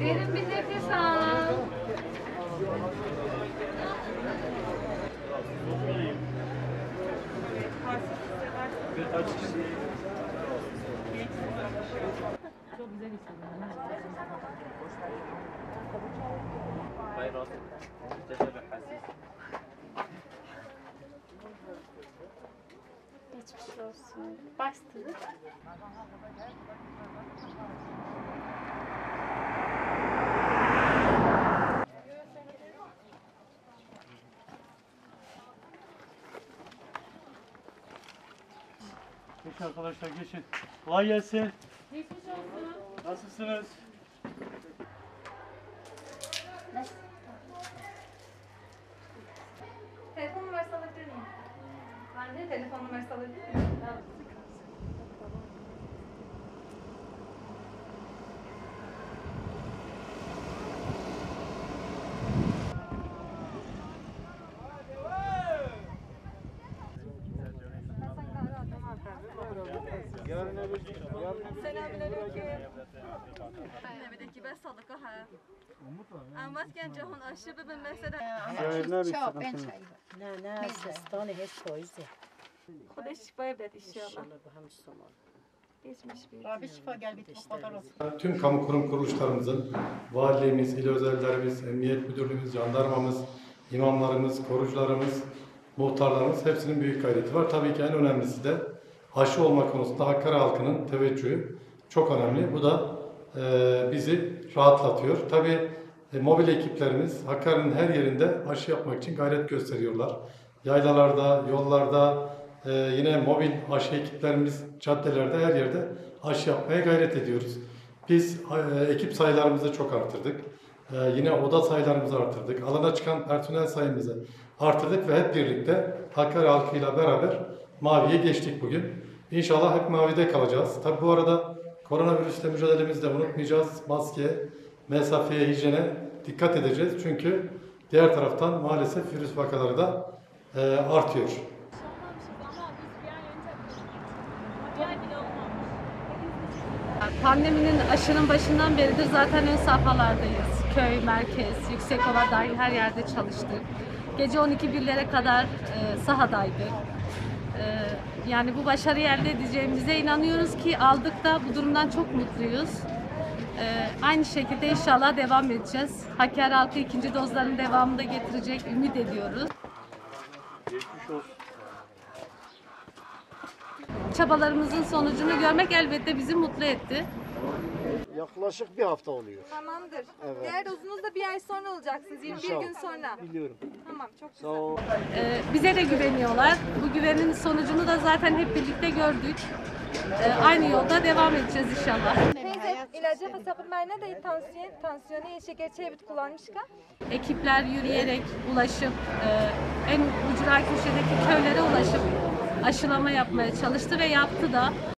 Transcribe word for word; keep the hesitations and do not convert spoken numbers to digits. Derin bir nefes al. Çok güzel hissediyorum. Hayır olsun. Geçmiş olsun. Bastırın. Geçin arkadaşlar, geçin. Kolay gelsin. Geçmiş olsun. Nasılsınız? Nasıl? Telefon numarası alabilir miyim? Ben de telefon numarası alabilir miyim? Tüm kamu kurum kuruluşlarımızın, valiliğimiz, il özellerimiz, emniyet müdürlüğümüz, jandarmamız, imamlarımız, korucularımız, muhtarlarımız hepsinin büyük gayreti var. Tabii ki en önemlisi de aşı olma konusunda Hakkari halkının teveccühü çok önemli. Bu da e, bizi rahatlatıyor. Tabii e, mobil ekiplerimiz Hakkari'nin her yerinde aşı yapmak için gayret gösteriyorlar. Yaylalarda, yollarda, e, yine mobil aşı ekiplerimiz caddelerde her yerde aşı yapmaya gayret ediyoruz. Biz e, ekip sayılarımızı çok artırdık. E, yine oda sayılarımızı artırdık. Alana çıkan personel sayımızı artırdık ve hep birlikte Hakkari halkıyla beraber Mavi'ye geçtik bugün. İnşallah hep Mavi'de kalacağız. Tabi bu arada koronavirüsle mücadelemizi de unutmayacağız. Maske, mesafeye, hijyene dikkat edeceğiz. Çünkü diğer taraftan maalesef virüs vakaları da e, artıyor. Pandeminin aşının başından beridir zaten ön safhalardayız. Köy, merkez, yüksekova dahil her yerde çalıştık. Gece on iki birlere kadar e, sahadaydık. Yani bu başarıyı elde edeceğimize inanıyoruz ki aldık da bu durumdan çok mutluyuz. Ee, aynı şekilde inşallah devam edeceğiz. Hakkari halkı ikinci dozların devamını da getirecek ümit ediyoruz. Geçmiş olsun. Çabalarımızın sonucunu görmek elbette bizi mutlu etti. Yaklaşık bir hafta oluyor. Tamamdır. Evet. Diğer dozunuz da bir ay sonra olacaksınız. yirmi bir gün sonra. Biliyorum. Tamam, çok güzel. Ee, bize de güveniyorlar. Bu güvenin sonucunu da zaten hep birlikte gördük. Ee, aynı yolda devam edeceğiz inşallah. Teyze ilacı hasabımlarına da tansiyon, tansiyonu, şeker çevit kullanmışka. Ekipler yürüyerek ulaşıp en ucra köşedeki köylere ulaşıp aşılama yapmaya çalıştı ve yaptı da.